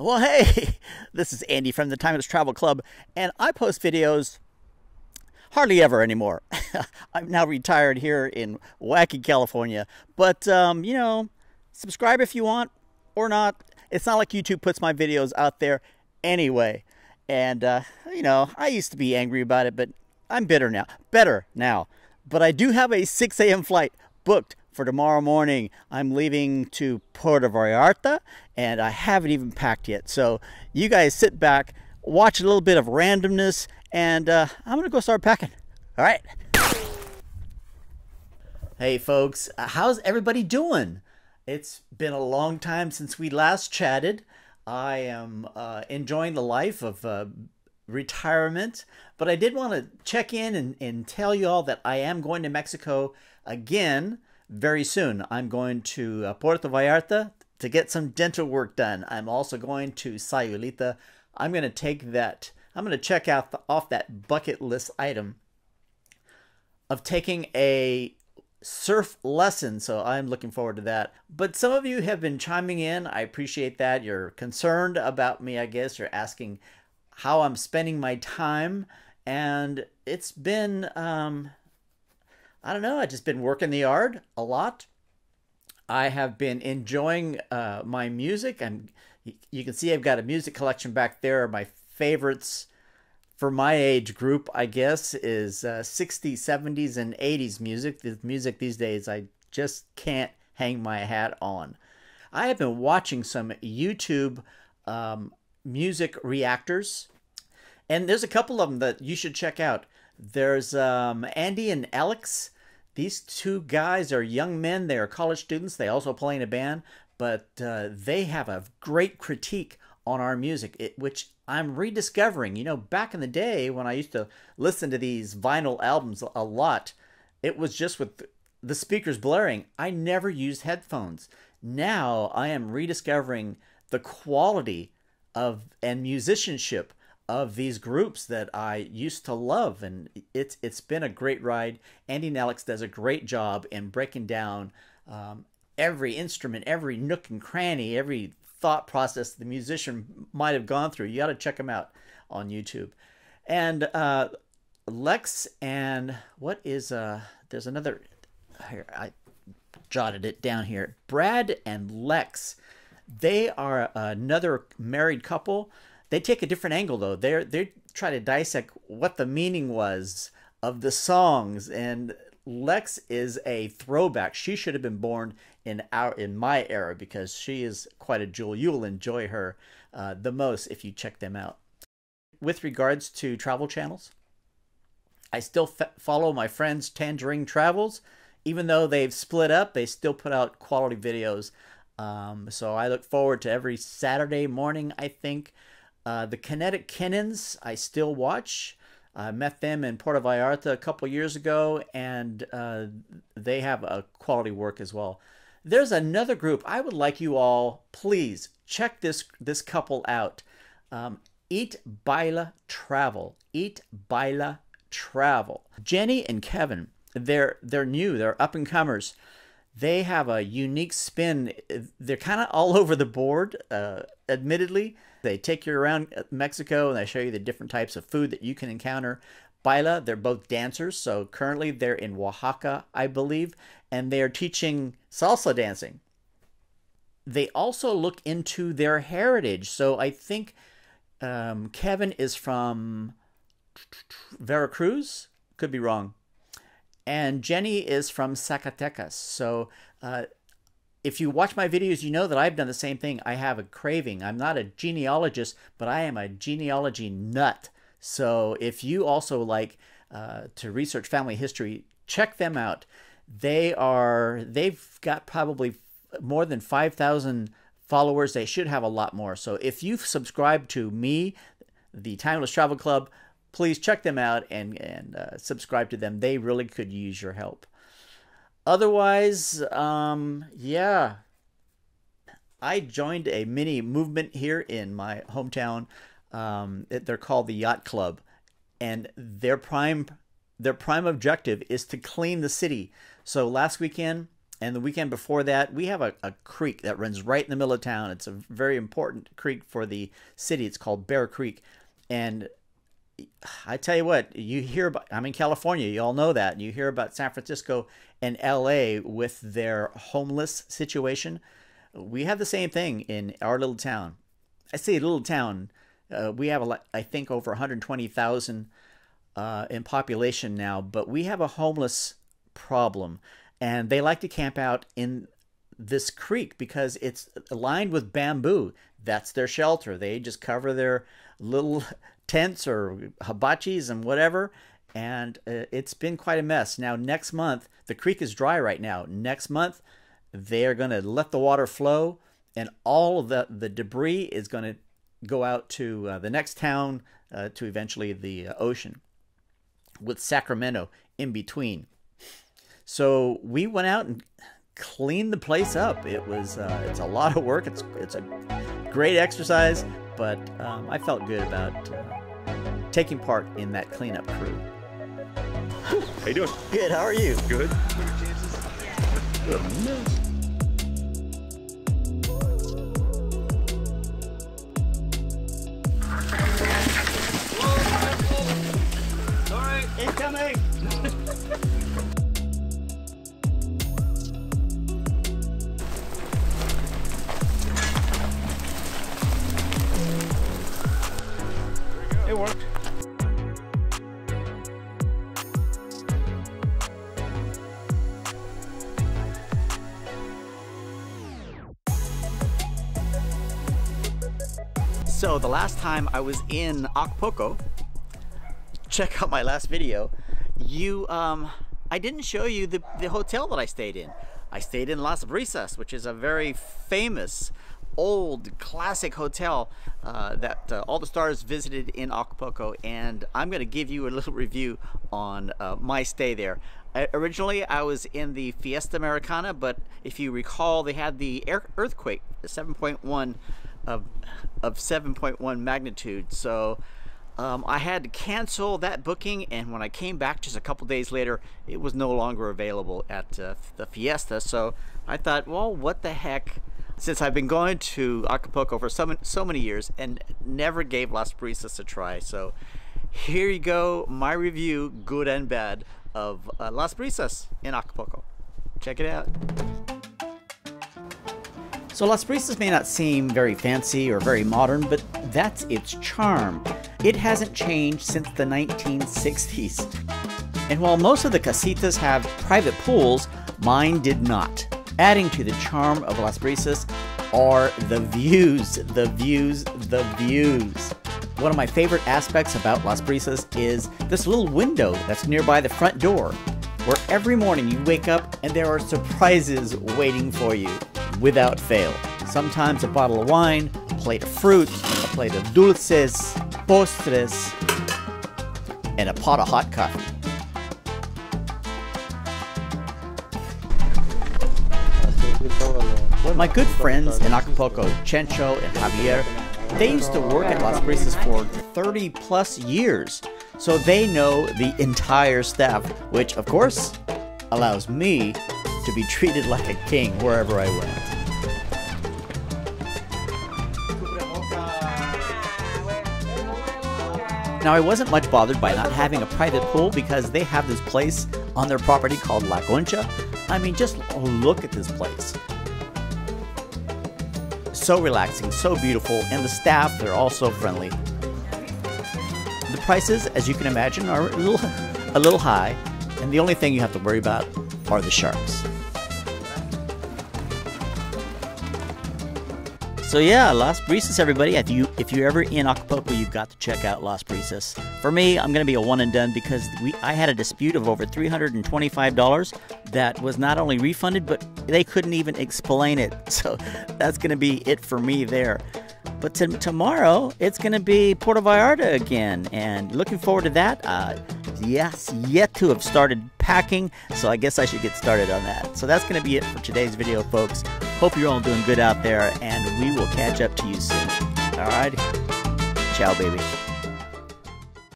Well, hey, this is Andy from the Timeless Travel Club, and I post videos hardly ever anymore. I'm now retired here in wacky California, but, you know, subscribe if you want or not. It's not like YouTube puts my videos out there anyway. And, you know, I used to be angry about it, but I'm bitter now. Better now. But I do have a 6 a.m. flight booked for tomorrow morning. I'm leaving to Puerto Vallarta, and I haven't even packed yet. So you guys sit back, watch a little bit of randomness, and I'm going to go start packing. All right. Hey, folks. How's everybody doing? It's been a long time since we last chatted. I am enjoying the life of retirement, but I did want to check in and tell you all that I am going to Mexico again very soon. I'm going to Puerto Vallarta to get some dental work done. I'm also going to Sayulita. I'm going to take that, I'm going to check out off that bucket list item of taking a surf lesson, so I'm looking forward to that. But some of you have been chiming in. I appreciate that. You're concerned about me, I guess. You're asking how I'm spending my time, and it's been, I don't know, I've just been working the yard a lot. I have been enjoying my music, and you can see I've got a music collection back there. My favorites for my age group, I guess, is 60s, 70s, and 80s music. The music these days, I just can't hang my hat on. I have been watching some YouTube music reactors, and there's a couple of them that you should check out. There's Andy and Alex. These two guys are young men. They are college students. They also play in a band, but they have a great critique on our music, which I'm rediscovering. You know, back in the day when I used to listen to these vinyl albums a lot, it was just with the speakers blaring. I never used headphones. Now I am rediscovering the quality of and musicianship of these groups that I used to love, and it's been a great ride. Andy and Alex does a great job in breaking down every instrument, every nook and cranny, every thought process the musician might have gone through. You got to check them out on YouTube. And Lex and what is there's another here, I jotted it down here. Brad and Lex, they are another married couple. They take a different angle though. They try to dissect what the meaning was of the songs, and Lex is a throwback. She should have been born in my era, because she is quite a jewel. You'll enjoy her the most if you check them out. With regards to travel channels, I still follow my friends Tangerine Travels. Even though they've split up, they still put out quality videos. So I look forward to every Saturday morning, I think. The Kinetic Kennons, I still watch. I met them in Puerto Vallarta a couple years ago, and they have a quality work as well. There's another group. I would like you all, please check this couple out. Eat, Baila, Travel. Eat, Baila, Travel. Jenny and Kevin, they're new. They're up and comers. They have a unique spin. They're kind of all over the board, admittedly. They take you around Mexico, and they show you the different types of food that you can encounter. Baila, they're both dancers, so currently they're in Oaxaca, I believe, and they're teaching salsa dancing. They also look into their heritage. So I think Kevin is from Veracruz, could be wrong, and Jenny is from Zacatecas. So if you watch my videos, you know that I've done the same thing. I have a craving. I'm not a genealogist, but I am a genealogy nut. So if you also like to research family history, check them out. They've got probably more than 5,000 followers. They should have a lot more. So if you've subscribed to me, the Timeless Travel Club, please check them out and subscribe to them. They really could use your help. Otherwise, yeah, I joined a mini movement here in my hometown. They're called the Yacht Club, and their prime objective is to clean the city. So last weekend, And the weekend before that, we have a creek that runs right in the middle of town. It's a very important creek for the city. It's called Bear Creek. And I tell you what, you hear about, I'm in California, you all know that. You hear about San Francisco and LA with their homeless situation. We have the same thing in our little town. I say little town. We have, I think, over 120,000 in population now, but we have a homeless problem. And they like to camp out in this creek because it's lined with bamboo. That's their shelter. They just cover their little tents or hibachis and whatever. And it's been quite a mess. Now, next month, the creek is dry right now. Next month, they are going to let the water flow, and all of the debris is going to go out to the next town, to eventually the ocean, with Sacramento in between. So we went out and cleaned the place up. It was it's a lot of work. It's a great exercise, but I felt good about taking part in that cleanup crew. How you doing? Good. How are you? Good. Good. All right, incoming. So the last time I was in Acapulco, check out my last video, I didn't show you the hotel that I stayed in. I stayed in Las Brisas, which is a very famous, old, classic hotel that all the stars visited in Acapulco, and I'm going to give you a little review on my stay there. Originally, I was in the Fiesta Americana, but if you recall, they had the earthquake, the 7.1 of 7.1 magnitude. So I had to cancel that booking, and when I came back just a couple days later, it was no longer available at the Fiesta. So I thought, well, what the heck, since I've been going to Acapulco for so many years and never gave Las Brisas a try. So here you go, my review, good and bad, of Las Brisas in Acapulco. Check it out. So Las Brisas may not seem very fancy or very modern, but that's its charm. It hasn't changed since the 1960s. And while most of the casitas have private pools, mine did not. Adding to the charm of Las Brisas are the views, the views, the views. One of my favorite aspects about Las Brisas is this little window that's nearby the front door, where every morning you wake up and there are surprises waiting for you. Without fail. Sometimes a bottle of wine, a plate of fruit, a plate of dulces, postres, and a pot of hot coffee. My good friends in Acapulco, Chencho and Javier, they used to work at Las Brisas for 30 plus years, so they know the entire staff, which of course allows me to be treated like a king wherever I went. Now, I wasn't much bothered by not having a private pool because they have this place on their property called La Concha. I mean, just look at this place. So relaxing, so beautiful, and the staff, they're all so friendly. The prices, as you can imagine, are a little high, and the only thing you have to worry about are the sharks. So yeah, Las Brisas, everybody. If you're ever in Acapulco, you've got to check out Las Brisas. For me, I'm going to be a one and done because I had a dispute of over $325 that was not only refunded, but they couldn't even explain it. So that's going to be it for me there. But tomorrow, it's going to be Puerto Vallarta again, and looking forward to that. Yes, yet to have started packing, so I guess I should get started on that. So that's going to be it for today's video, folks. Hope you're all doing good out there, and we will catch up to you soon. All right, ciao, baby.